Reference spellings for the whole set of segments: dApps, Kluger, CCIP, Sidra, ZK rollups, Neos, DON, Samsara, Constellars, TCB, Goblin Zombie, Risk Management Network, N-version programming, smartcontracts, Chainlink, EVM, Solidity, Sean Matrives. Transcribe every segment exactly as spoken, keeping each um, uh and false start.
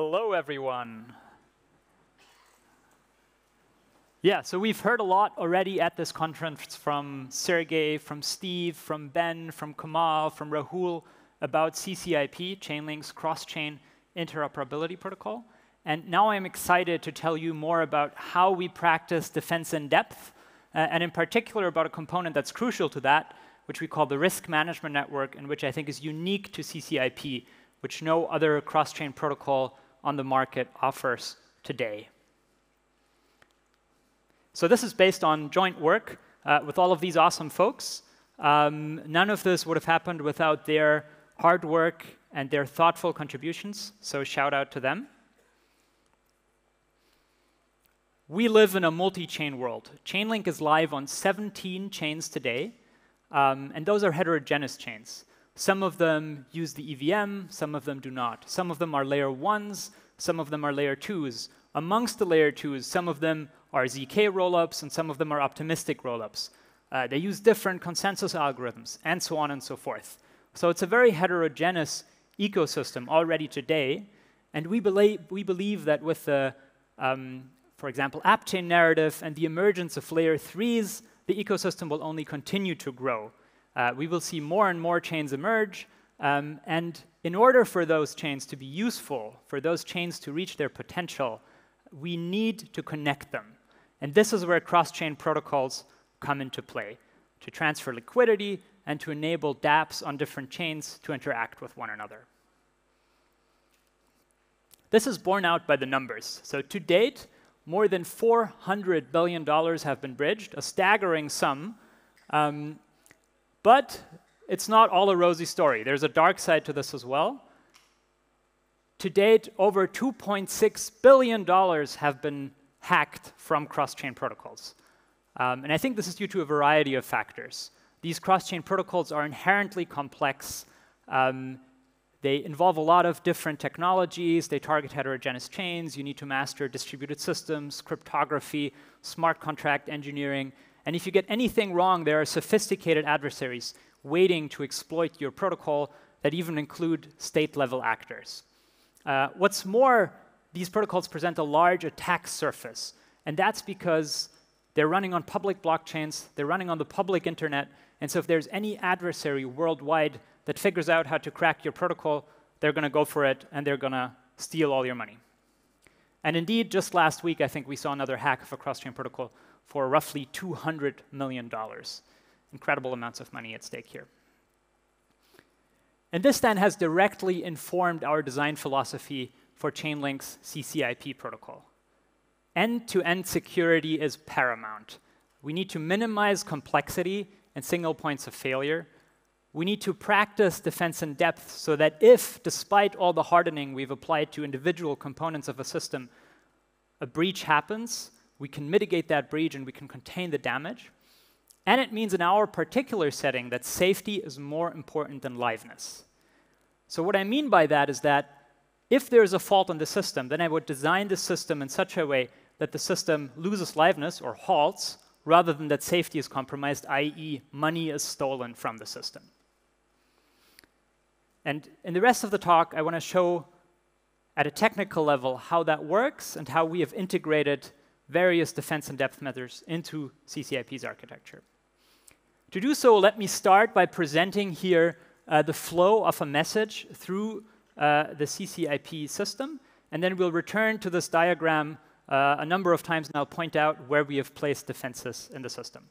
Hello, everyone. Yeah, so we've heard a lot already at this conference from Sergey, from Steve, from Ben, from Kamal, from Rahul about C C I P, Chainlink's cross-chain interoperability protocol. And now I'm excited to tell you more about how we practice defense in depth, uh, and in particular about a component that's crucial to that, which we call the Risk Management Network, and which I think is unique to C C I P, which no other cross-chain protocol on the market offers today. So this is based on joint work uh, with all of these awesome folks. Um, none of this would have happened without their hard work and their thoughtful contributions, so shout out to them. We live in a multi-chain world. Chainlink is live on seventeen chains today, um, and those are heterogeneous chains. Some of them use the E V M, some of them do not. Some of them are layer ones, some of them are layer twos. Amongst the layer twos, some of them are Z K rollups, and some of them are optimistic rollups. Uh, they use different consensus algorithms, and so on and so forth. So it's a very heterogeneous ecosystem already today, and we, believe, we believe that with the, um, for example, app chain narrative and the emergence of layer threes, the ecosystem will only continue to grow. Uh, we will see more and more chains emerge, um, and in order for those chains to be useful, for those chains to reach their potential, we need to connect them. And this is where cross-chain protocols come into play, to transfer liquidity and to enable dApps on different chains to interact with one another. This is borne out by the numbers. So to date, more than four hundred billion dollars have been bridged, a staggering sum. Um, but it's not all a rosy story. There's a dark side to this as well. To date, over two point six billion dollars have been hacked from cross-chain protocols. Um, and I think this is due to a variety of factors. These cross-chain protocols are inherently complex. Um, they involve a lot of different technologies. They target heterogeneous chains. You need to master distributed systems, cryptography, smart contract engineering. And if you get anything wrong, there are sophisticated adversaries waiting to exploit your protocol that even include state-level actors. Uh, what's more, these protocols present a large attack surface, and that's because they're running on public blockchains, they're running on the public internet, and so if there's any adversary worldwide that figures out how to crack your protocol, they're going to go for it, and they're going to steal all your money. And indeed, just last week, I think we saw another hack of a cross-chain protocol for roughly two hundred million dollars. Incredible amounts of money at stake here. And this then has directly informed our design philosophy for Chainlink's C C I P protocol. End-to-end security is paramount. We need to minimize complexity and single points of failure. We need to practice defense in depth so that if, despite all the hardening we've applied to individual components of a system, a breach happens, we can mitigate that breach and we can contain the damage. And it means in our particular setting that safety is more important than liveness. So what I mean by that is that if there's a fault in the system, then I would design the system in such a way that the system loses liveness or halts, rather than that safety is compromised, i e money is stolen from the system. And in the rest of the talk, I want to show at a technical level how that works and how we have integrated various defense in depth measures into C C I P's architecture. To do so, let me start by presenting here uh, the flow of a message through uh, the C C I P system, and then we'll return to this diagram uh, a number of times, and I'll point out where we have placed defenses in the system.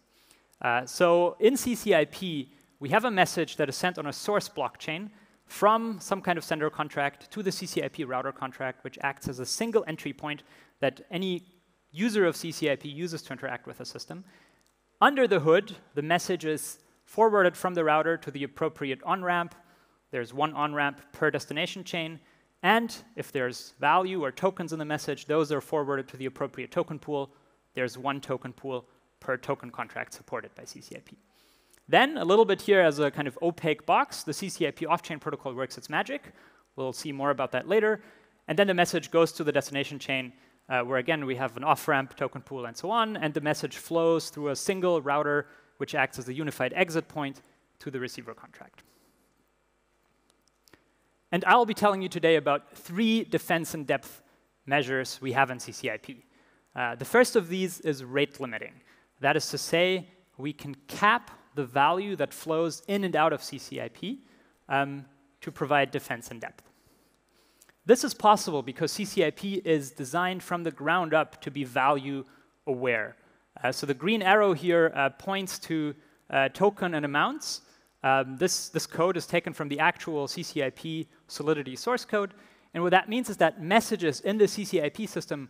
Uh, so in C C I P, we have a message that is sent on a source blockchain from some kind of sender contract to the C C I P router contract, which acts as a single entry point that any user of C C I P uses to interact with the system. Under the hood, the message is forwarded from the router to the appropriate on-ramp. There's one on-ramp per destination chain. And if there's value or tokens in the message, those are forwarded to the appropriate token pool. There's one token pool per token contract supported by C C I P. Then, a little bit here as a kind of opaque box, the C C I P off-chain protocol works its magic. We'll see more about that later. And then the message goes to the destination chain, Uh, where, again, we have an off-ramp, token pool, and so on, and the message flows through a single router, which acts as the unified exit point to the receiver contract. And I'll be telling you today about three defense in depth measures we have in C C I P. Uh, the first of these is rate limiting. That is to say, we can cap the value that flows in and out of C C I P um, to provide defense in depth. This is possible because C C I P is designed from the ground up to be value aware. Uh, so the green arrow here uh, points to uh, token and amounts. Um, this, this code is taken from the actual C C I P Solidity source code. And what that means is that messages in the C C I P system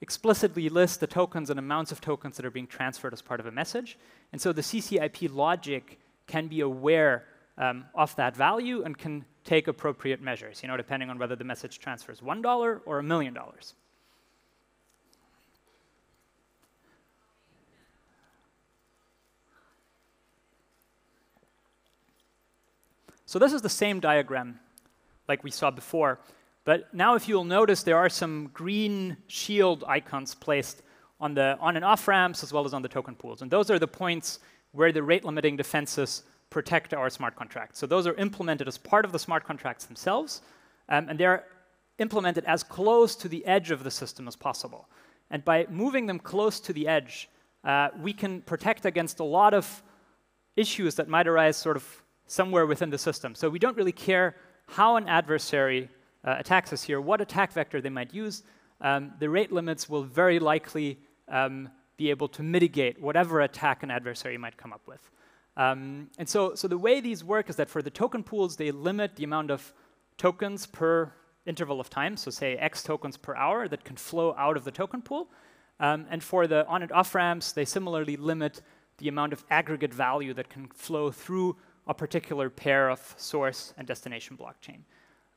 explicitly list the tokens and amounts of tokens that are being transferred as part of a message. And so the C C I P logic can be aware um, of that value and can take appropriate measures, you know, depending on whether the message transfers one dollar or a million dollars. So this is the same diagram like we saw before. But now if you'll notice, there are some green shield icons placed on the on and off ramps as well as on the token pools. And those are the points where the rate limiting defenses protect our smart contracts. So those are implemented as part of the smart contracts themselves. Um, and they're implemented as close to the edge of the system as possible. And by moving them close to the edge, uh, we can protect against a lot of issues that might arise sort of somewhere within the system. So we don't really care how an adversary uh, attacks us here, what attack vector they might use. Um, the rate limits will very likely um, be able to mitigate whatever attack an adversary might come up with. Um, and so, so the way these work is that for the token pools, they limit the amount of tokens per interval of time, so say X tokens per hour that can flow out of the token pool. Um, and for the on and off ramps, they similarly limit the amount of aggregate value that can flow through a particular pair of source and destination blockchain.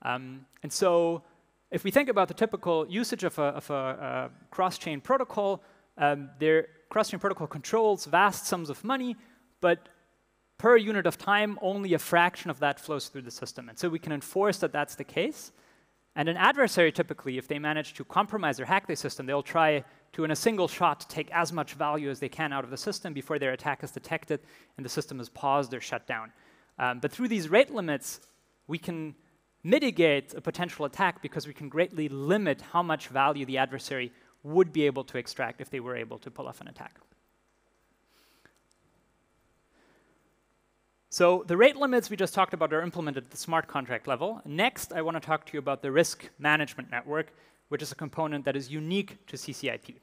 Um, and so if we think about the typical usage of a, of a, a cross-chain protocol, um, their cross-chain protocol controls vast sums of money, but per unit of time, only a fraction of that flows through the system. And so we can enforce that that's the case. And an adversary typically, if they manage to compromise or hack the system, they'll try to, in a single shot, take as much value as they can out of the system before their attack is detected and the system is paused or shut down. Um, but through these rate limits, we can mitigate a potential attack because we can greatly limit how much value the adversary would be able to extract if they were able to pull off an attack. So the rate limits we just talked about are implemented at the smart contract level. Next, I want to talk to you about the Risk Management Network, which is a component that is unique to C C I P.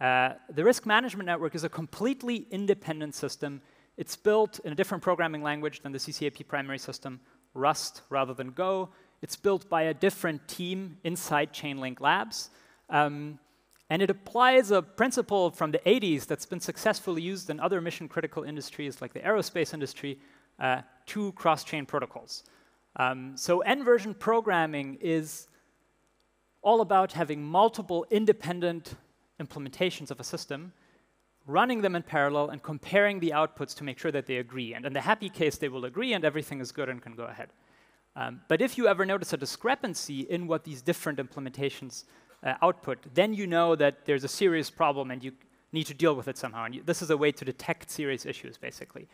Uh, the Risk Management Network is a completely independent system. It's built in a different programming language than the C C I P primary system, Rust rather than Go. It's built by a different team inside Chainlink Labs. Um, And it applies a principle from the eighties that's been successfully used in other mission-critical industries, like the aerospace industry, uh, to cross-chain protocols. Um, so N-version programming is all about having multiple independent implementations of a system, running them in parallel, and comparing the outputs to make sure that they agree. And in the happy case, they will agree, and everything is good and can go ahead. Um, but if you ever notice a discrepancy in what these different implementations Uh, output, then you know that there's a serious problem and you need to deal with it somehow. And you, this is a way to detect serious issues, basically.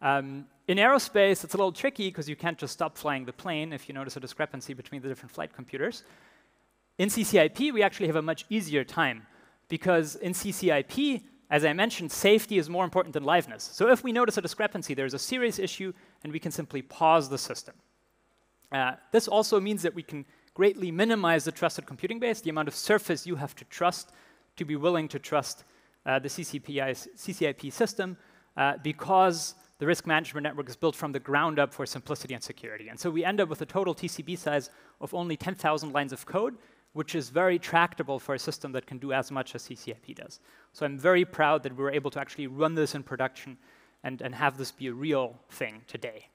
Um, in aerospace, it's a little tricky because you can't just stop flying the plane if you notice a discrepancy between the different flight computers. In C C I P, we actually have a much easier time because in C C I P, as I mentioned, safety is more important than liveness. So if we notice a discrepancy, there's a serious issue and we can simply pause the system. Uh, this also means that we can greatly minimize the trusted computing base, the amount of surface you have to trust to be willing to trust uh, the C C I P system, uh, because the risk management network is built from the ground up for simplicity and security. And so we end up with a total T C B size of only ten thousand lines of code, which is very tractable for a system that can do as much as C C I P does. So I'm very proud that we were able to actually run this in production and, and have this be a real thing today.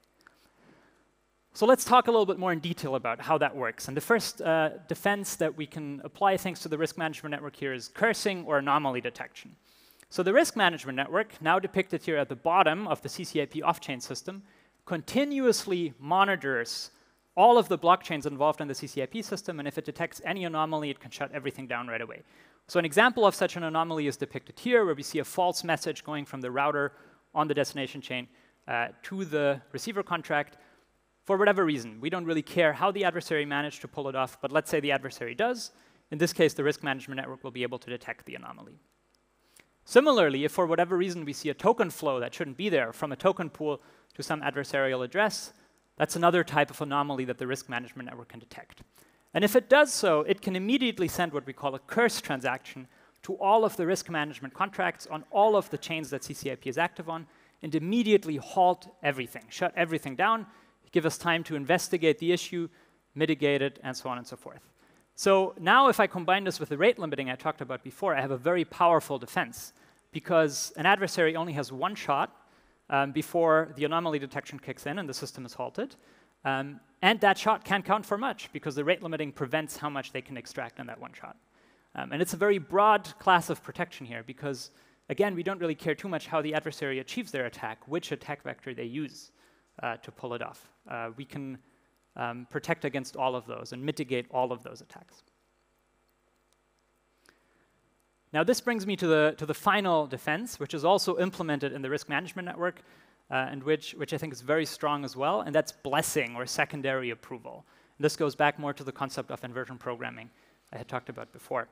So let's talk a little bit more in detail about how that works. And the first uh, defense that we can apply thanks to the risk management network here is cursing or anomaly detection. So the risk management network, now depicted here at the bottom of the C C I P off-chain system, continuously monitors all of the blockchains involved in the C C I P system. And if it detects any anomaly, it can shut everything down right away. So an example of such an anomaly is depicted here, where we see a false message going from the router on the destination chain uh, to the receiver contract. for whatever reason. We don't really care how the adversary managed to pull it off, but let's say the adversary does. In this case, the risk management network will be able to detect the anomaly. Similarly, if for whatever reason we see a token flow that shouldn't be there from a token pool to some adversarial address, that's another type of anomaly that the risk management network can detect. And if it does so, it can immediately send what we call a curse transaction to all of the risk management contracts on all of the chains that C C I P is active on, and immediately halt everything, shut everything down, give us time to investigate the issue, mitigate it, and so on and so forth. So now if I combine this with the rate limiting I talked about before, I have a very powerful defense, because an adversary only has one shot um, before the anomaly detection kicks in and the system is halted. Um, and that shot can't count for much, because the rate limiting prevents how much they can extract in that one shot. Um, and it's a very broad class of protection here, because, again, we don't really care too much how the adversary achieves their attack, which attack vector they use uh, to pull it off. Uh, we can um, protect against all of those and mitigate all of those attacks. Now, this brings me to the, to the final defense, which is also implemented in the risk management network, uh, and which, which I think is very strong as well, and that's blessing or secondary approval. And this goes back more to the concept of N-version programming I had talked about before.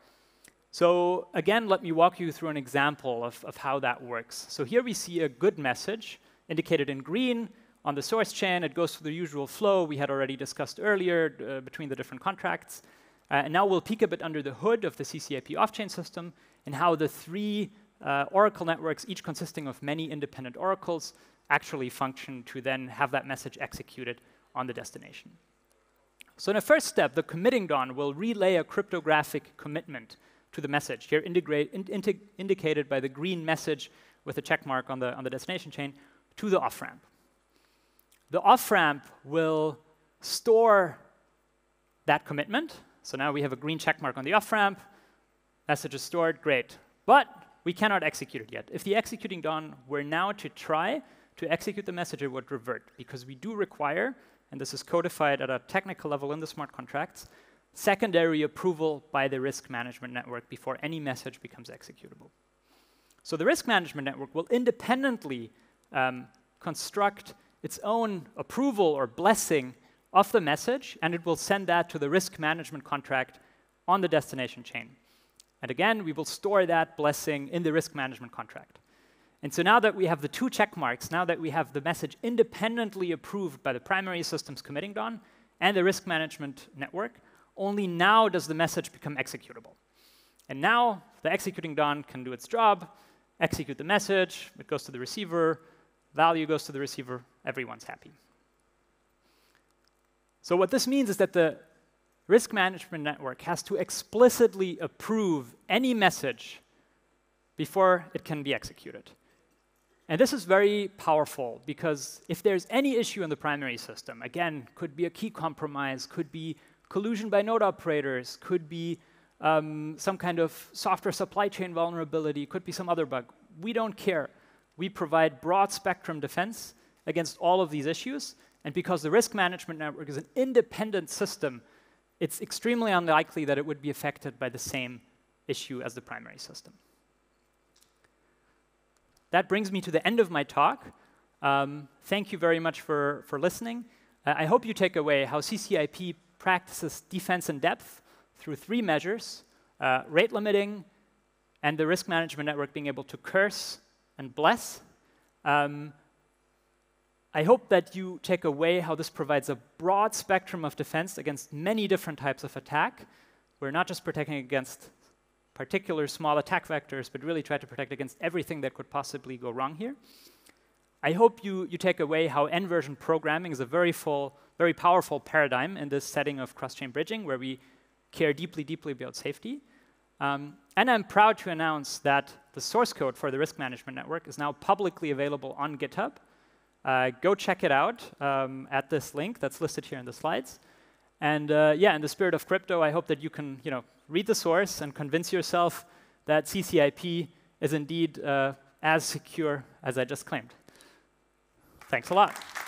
So again, let me walk you through an example of, of how that works. So here we see a good message indicated in green on the source chain. It goes through the usual flow we had already discussed earlier uh, between the different contracts. Uh, and now we'll peek a bit under the hood of the C C I P off-chain system and how the three uh, oracle networks, each consisting of many independent oracles, actually function to then have that message executed on the destination. So in the first step, the committing D O N will relay a cryptographic commitment to the message, here in indicated by the green message with a check mark on the, on the destination chain, to the off-ramp. The off-ramp will store that commitment. So now we have a green check mark on the off-ramp. Message is stored, great. But we cannot execute it yet. If the executing D O N were now to try to execute the message, it would revert, because we do require, and this is codified at a technical level in the smart contracts, secondary approval by the risk management network before any message becomes executable. So the risk management network will independently um, construct its own approval or blessing of the message, and it will send that to the risk management contract on the destination chain. And again, we will store that blessing in the risk management contract. And so now that we have the two check marks, now that we have the message independently approved by the primary systems committing D O N and the risk management network, only now does the message become executable. And now the executing D O N can do its job, execute the message, it goes to the receiver, value goes to the receiver, everyone's happy. So what this means is that the risk management network has to explicitly approve any message before it can be executed. And this is very powerful, because if there's any issue in the primary system, again, could be a key compromise, could be collusion by node operators, could be um, some kind of software supply chain vulnerability, could be some other bug. We don't care. We provide broad spectrum defense against all of these issues. And because the risk management network is an independent system, it's extremely unlikely that it would be affected by the same issue as the primary system. That brings me to the end of my talk. Um, thank you very much for, for listening. Uh, I hope you take away how C C I P practices defense in depth through three measures, uh, rate limiting, and the risk management network being able to curse and bless. Um, I hope that you take away how this provides a broad spectrum of defense against many different types of attack. We're not just protecting against particular small attack vectors, but really try to protect against everything that could possibly go wrong here. I hope you, you take away how N-version programming is a very full, very powerful paradigm in this setting of cross-chain bridging, where we care deeply, deeply about safety. Um, and I'm proud to announce that the source code for the risk management network is now publicly available on GitHub. Uh, go check it out um, at this link that's listed here in the slides. And uh, yeah, in the spirit of crypto, I hope that you can you know, read the source and convince yourself that C C I P is indeed uh, as secure as I just claimed. Thanks a lot.